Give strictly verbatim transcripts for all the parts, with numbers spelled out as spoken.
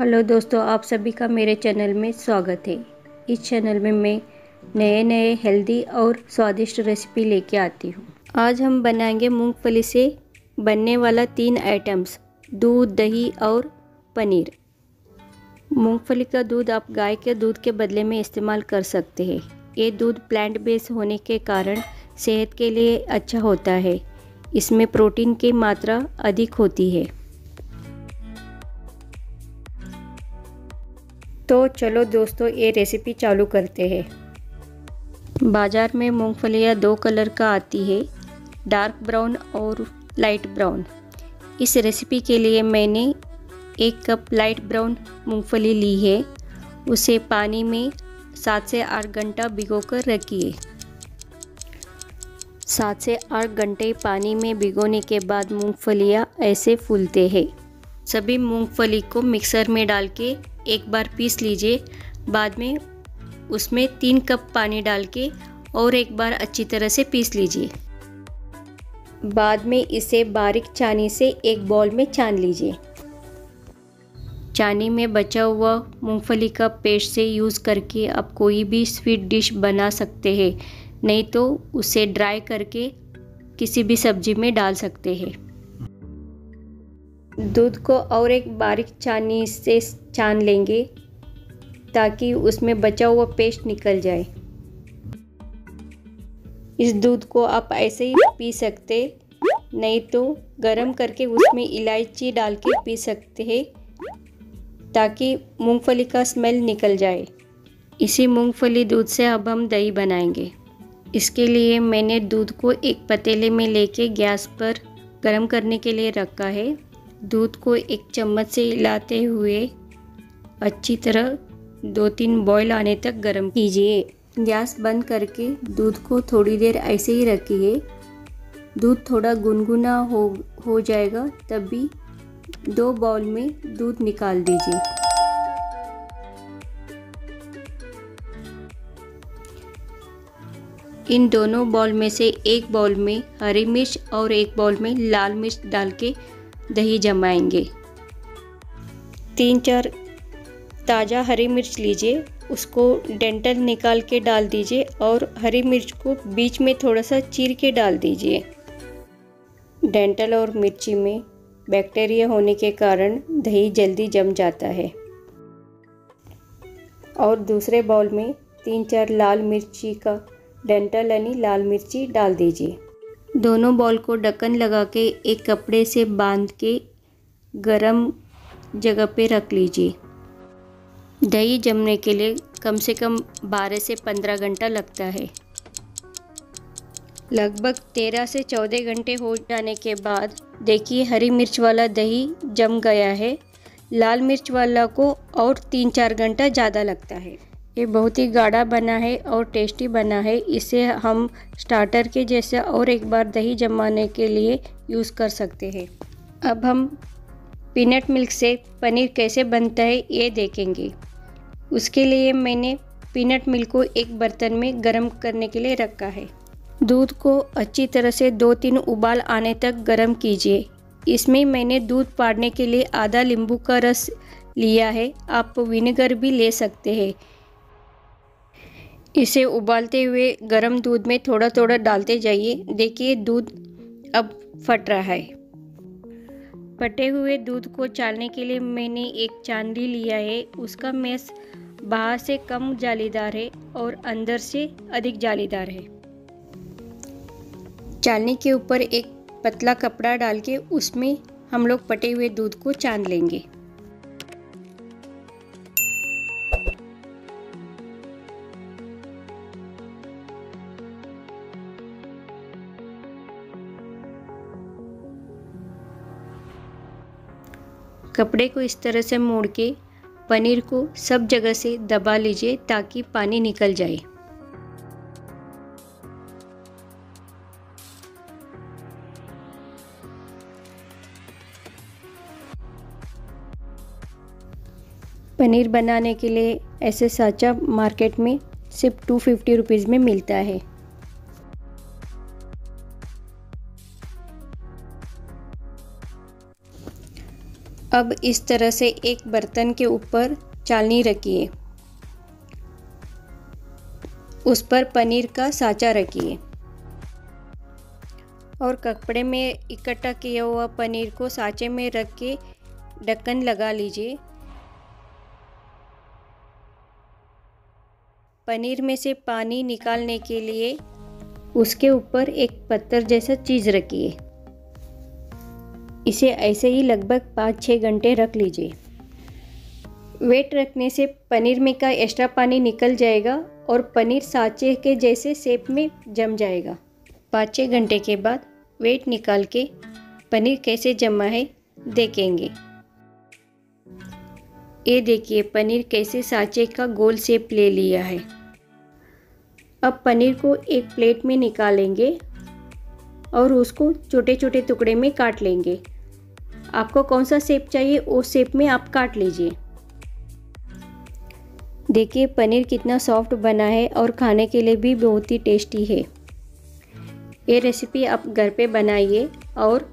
Hello दोस्तों, आप सभी का मेरे चैनल में स्वागत है। इस चैनल में मैं नए नए हेल्दी और स्वादिष्ट रेसिपी लेके आती हूँ। आज हम बनाएंगे मूंगफली से बनने वाला तीन आइटम्स, दूध, दही और पनीर। मूंगफली का दूध आप गाय के दूध के बदले में इस्तेमाल कर सकते हैं। ये दूध प्लांट बेस्ड होने के कारण सेहत के लिए अच्छा होता है। इसमें प्रोटीन की मात्रा अधिक होती है। तो चलो दोस्तों, ये रेसिपी चालू करते हैं। बाज़ार में मूंगफलियाँ दो कलर का आती है, डार्क ब्राउन और लाइट ब्राउन। इस रेसिपी के लिए मैंने एक कप लाइट ब्राउन मूंगफली ली है। उसे पानी में सात से आठ घंटा भिगोकर रखिए। सात से आठ घंटे पानी में भिगोने के बाद मूंगफलियाँ ऐसे फूलते हैं। सभी मूंगफली को मिक्सर में डाल के एक बार पीस लीजिए। बाद में उसमें तीन कप पानी डाल के और एक बार अच्छी तरह से पीस लीजिए। बाद में इसे बारीक छानी से एक बॉल में छान लीजिए। छानी में बचा हुआ मूंगफली का पेस्ट से यूज़ करके आप कोई भी स्वीट डिश बना सकते हैं, नहीं तो उसे ड्राई करके किसी भी सब्जी में डाल सकते हैं। दूध को और एक बारीक छानी से छान लेंगे ताकि उसमें बचा हुआ पेस्ट निकल जाए। इस दूध को आप ऐसे ही पी सकते, नहीं तो गरम करके उसमें इलायची डाल के पी सकते हैं ताकि मूंगफली का स्मेल निकल जाए। इसी मूंगफली दूध से अब हम दही बनाएंगे। इसके लिए मैंने दूध को एक पतीले में लेके गैस पर गरम करने के लिए रखा है। दूध को एक चम्मच से हिलाते हुए अच्छी तरह दो तीन बॉईल आने तक गर्म कीजिए। गैस बंद करके दूध को थोड़ी देर ऐसे ही रखिए। दूध थोड़ा गुनगुना हो हो जाएगा, तभी दो बाउल में दूध निकाल दीजिए। इन दोनों बाउल में से एक बाउल में हरी मिर्च और एक बाउल में लाल मिर्च डाल के दही जमाएंगे। तीन चार ताज़ा हरी मिर्च लीजिए, उसको डेंटल निकाल के डाल दीजिए और हरी मिर्च को बीच में थोड़ा सा चीर के डाल दीजिए। डेंटल और मिर्ची में बैक्टीरिया होने के कारण दही जल्दी जम जाता है। और दूसरे बाउल में तीन चार लाल मिर्ची का डेंटल यानी लाल मिर्ची डाल दीजिए। दोनों बॉल को ढक्कन लगा के एक कपड़े से बांध के गरम जगह पे रख लीजिए। दही जमने के लिए कम से कम बारह से पंद्रह घंटा लगता है। लगभग तेरह से चौदह घंटे हो जाने के बाद देखिए हरी मिर्च वाला दही जम गया है। लाल मिर्च वाला को और तीन चार घंटा ज़्यादा लगता है। ये बहुत ही गाढ़ा बना है और टेस्टी बना है। इसे हम स्टार्टर के जैसे और एक बार दही जमाने के लिए यूज़ कर सकते हैं। अब हम पीनट मिल्क से पनीर कैसे बनता है ये देखेंगे। उसके लिए मैंने पीनट मिल्क को एक बर्तन में गर्म करने के लिए रखा है। दूध को अच्छी तरह से दो तीन उबाल आने तक गर्म कीजिए। इसमें मैंने दूध फाड़ने के लिए आधा नींबू का रस लिया है। आप विनेगर भी ले सकते हैं। इसे उबालते हुए गरम दूध में थोड़ा थोड़ा डालते जाइए। देखिए दूध अब फट रहा है। फटे हुए दूध को चालने के लिए मैंने एक चांदी लिया है। उसका मेस बाहर से कम जालीदार है और अंदर से अधिक जालीदार है। चालनी के ऊपर एक पतला कपड़ा डाल के उसमें हम लोग फटे हुए दूध को चांद लेंगे। कपड़े को इस तरह से मोड़ के पनीर को सब जगह से दबा लीजिए ताकि पानी निकल जाए। पनीर बनाने के लिए ऐसे साँचा मार्केट में सिर्फ टू फिफ्टी रुपीज़ में मिलता है। अब इस तरह से एक बर्तन के ऊपर चालनी रखिए, उस पर पनीर का साँचा रखिए और कपड़े में इकट्ठा किया हुआ पनीर को साँचे में रख के ढक्कन लगा लीजिए। पनीर में से पानी निकालने के लिए उसके ऊपर एक पत्थर जैसा चीज़ रखिए, इसे ऐसे ही लगभग पाँच छः घंटे रख लीजिए। वेट रखने से पनीर में का एक्स्ट्रा पानी निकल जाएगा और पनीर साँचे के जैसे शेप में जम जाएगा। पाँच छः घंटे के बाद वेट निकाल के पनीर कैसे जमा है देखेंगे। ये देखिए पनीर कैसे साँचे का गोल शेप ले लिया है। अब पनीर को एक प्लेट में निकालेंगे और उसको छोटे छोटे टुकड़े में काट लेंगे। आपको कौन सा शेप चाहिए उस शेप में आप काट लीजिए। देखिए पनीर कितना सॉफ्ट बना है और खाने के लिए भी बहुत ही टेस्टी है। ये रेसिपी आप घर पे बनाइए और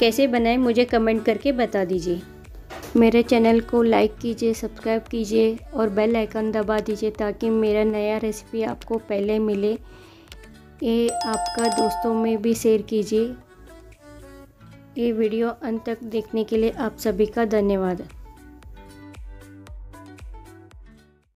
कैसे बनाएं मुझे कमेंट करके बता दीजिए। मेरे चैनल को लाइक कीजिए, सब्सक्राइब कीजिए और बेल आइकन दबा दीजिए ताकि मेरा नया रेसिपी आपको पहले मिले। ये आपका दोस्तों में भी शेयर कीजिए। ये वीडियो अंत तक देखने के लिए आप सभी का धन्यवाद।